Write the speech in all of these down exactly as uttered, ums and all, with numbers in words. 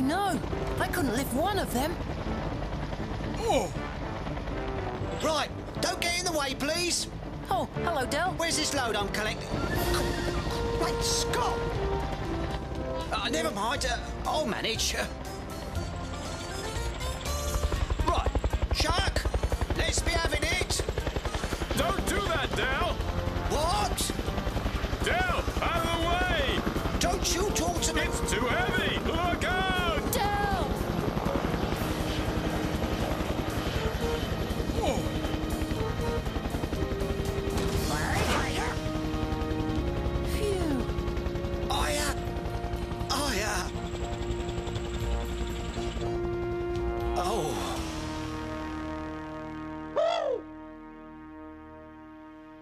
I know. I couldn't lift one of them. Oh. Right, don't get in the way, please. Oh, hello, Del. Where's this load I'm collecting? Great Scott! Uh, never mind. Uh, I'll manage. Uh, right, Shark, let's be having it. Don't do that, Del. What? Del, out of the way! Don't you talk to me. It's too heavy. Look out! Del. Whoa.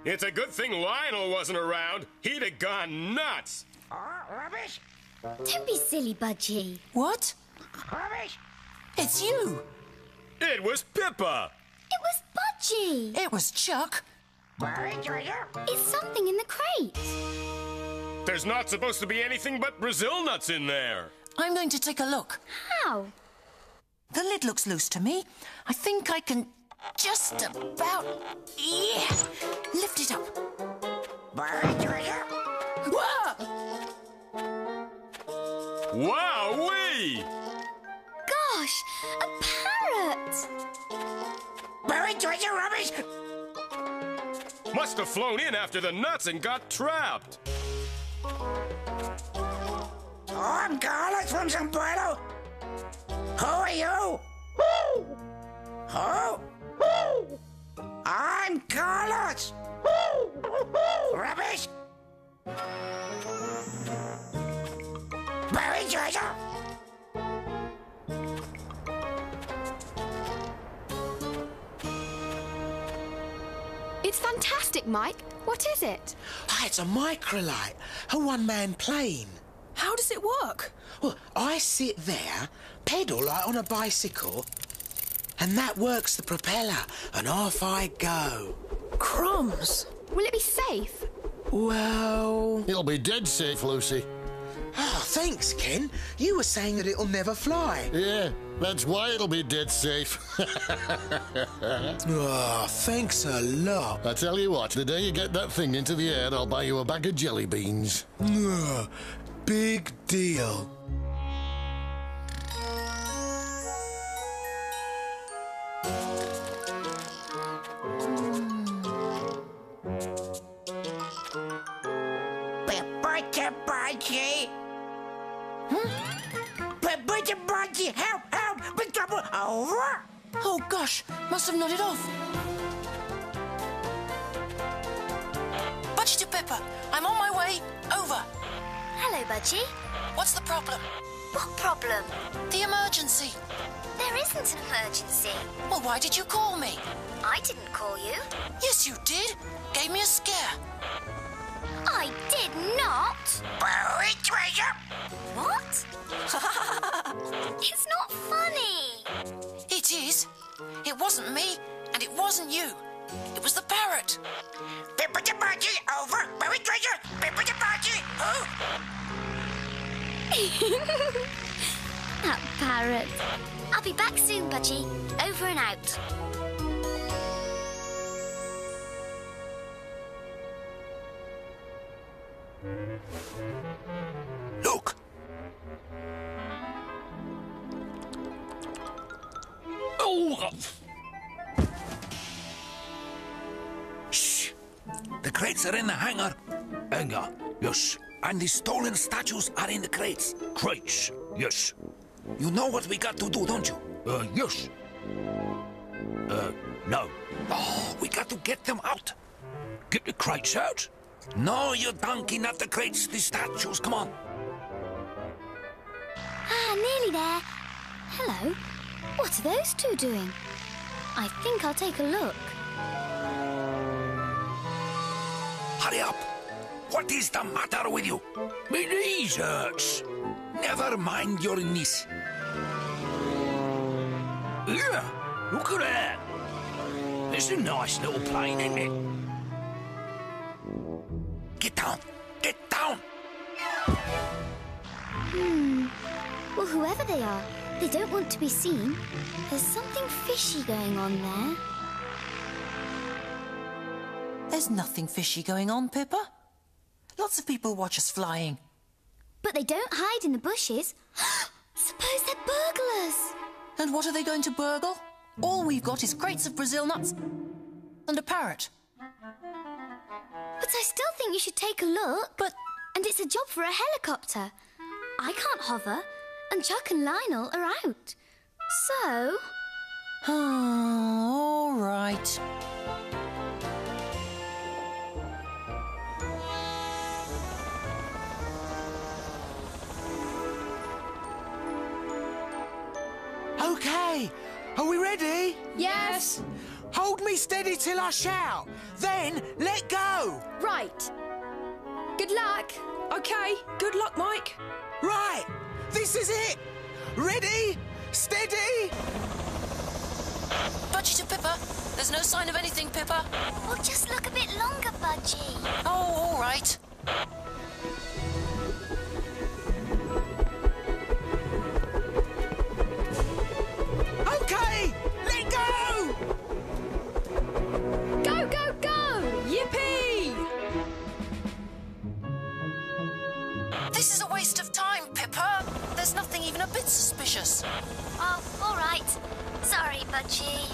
It's a good thing Lionel wasn't around. He'd have gone nuts. Oh, rubbish. Don't be silly, Budgie. What? Rubbish. It's you. It was Pippa. It was Budgie. It was Chuck. It's something in the crate. There's not supposed to be anything but Brazil nuts in there. I'm going to take a look. How? The lid looks loose to me. I think I can... just about... yeah! Lift it up. Wow-wee! Gosh! A parrot! Buried treasure rubbish! Must have flown in after the nuts and got trapped. Oh, I'm Carlos from Zimbabwe. Who are you? Who? Oh? I'm Carlos! Rubbish! Buried treasure! It's fantastic, Mike. What is it? Oh, it's a microlight, a one-man plane. How does it work? Well, I sit there, pedal like on a bicycle, and that works the propeller, and off I go. Crumbs! Will it be safe? Well... it'll be dead safe, Lucy. Oh, thanks, Ken. You were saying that it'll never fly. Yeah, that's why it'll be dead safe. Oh, thanks a lot. I tell you what, the day you get that thing into the air, I'll buy you a bag of jelly beans. Oh, big deal. Budgie, hmm? Budgie, Budgie, help, help, big trouble, over. Oh gosh, must have nodded off. Budgie to Pippa, I'm on my way, over. Hello, Budgie. What's the problem? What problem? The emergency. There isn't an emergency. Well, why did you call me? I didn't call you. Yes, you did. Gave me a scare. I did not! Buried treasure! What? It's not funny! It is. It wasn't me, and it wasn't you. It was the parrot. Pippa the Budgie, over! Buried treasure! Pippa the Budgie! Oh! That parrot. I'll be back soon, Budgie. Over and out. Look! Oh! Shh! The crates are in the hangar. Hangar, yes. And the stolen statues are in the crates. Crates, yes. You know what we got to do, don't you? Uh, yes. Uh, no. Oh, we got to get them out. Get the crates out? No, you donkey, not the crates, the statues, come on. Ah, nearly there. Hello. What are those two doing? I think I'll take a look. Hurry up. What is the matter with you? My knees hurts. Never mind your knees. Yeah, look at that. It's a nice little plane, isn't it? Get down! Get down! Hmm. Well, whoever they are, they don't want to be seen. There's something fishy going on there. There's nothing fishy going on, Pippa. Lots of people watch us flying. But they don't hide in the bushes. Suppose they're burglars. And what are they going to burgle? All we've got is crates of Brazil nuts and a parrot. But I still think you should take a look. But... And it's a job for a helicopter. I can't hover, and Chuck and Lionel are out. So... all right. Okay, are we ready? Yes. Hold me steady till I shout, then let go. Right. Good luck. Okay, good luck, Mike. Right, this is it. Ready, steady. Budgie to Pippa. There's no sign of anything, Pippa. Well, just look a bit longer, Budgie. Oh, all right. Okay, let go! Go, go, go! Yippee! This is a waste of time, Pippa. There's nothing even a bit suspicious. Oh, all right. Sorry, Budgie.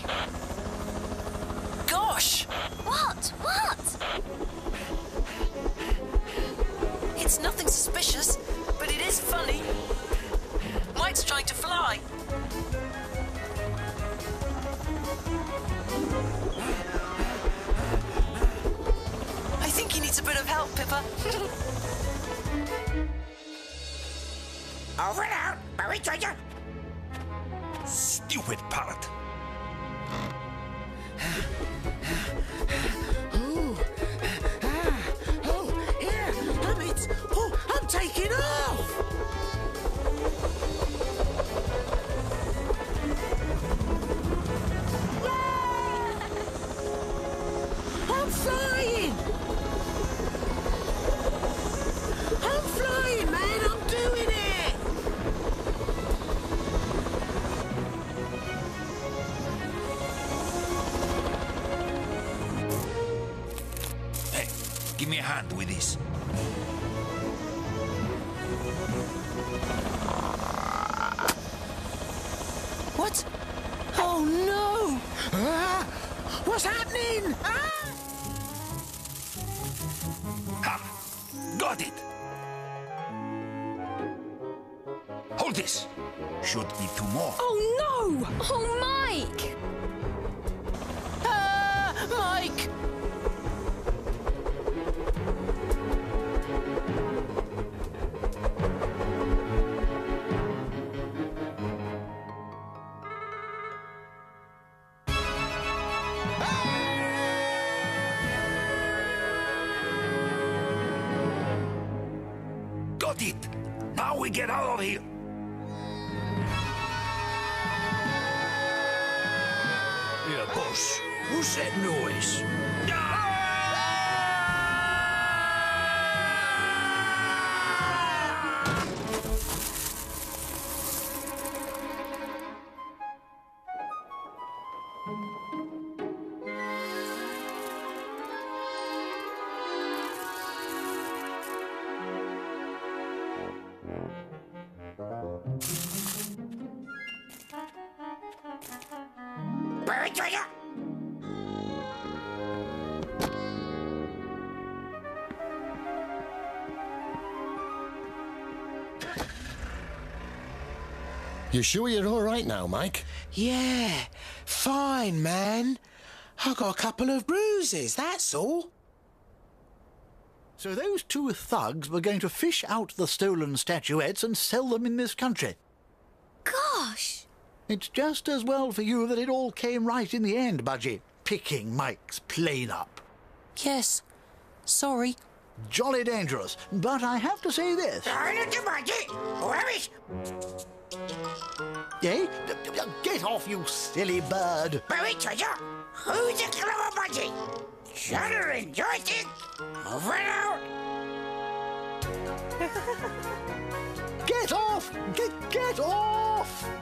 Gosh! What? What? It's nothing suspicious, but it is funny. Mike's trying to fly. I think he needs a bit of help, Pippa. Over and out, Barry Treasure! Stupid parrot! Oh, ah, oh, yeah, I'm it! Oh, I'm taking off! Give me a hand with this. What? Oh no! Ah, what's happening? Ah! Ha! Got it! Hold this. Should be two more. Oh no! Oh Mike! Ah, Mike! Now we get out of here. Yeah, boss. What's that noise? You sure you're all right now, Mike? Yeah, fine, man. I got a couple of bruises, that's all. So those two thugs were going to fish out the stolen statuettes and sell them in this country. Gosh! It's just as well for you that it all came right in the end, Budgie, picking Mike's plane up. Yes, sorry. Jolly dangerous, but I have to say this. Where is... Eh? Get off, you silly bird! Barry Treasure! Who's a clever budgie? Shudder and joystick! Over and out! Get off! Get, get off!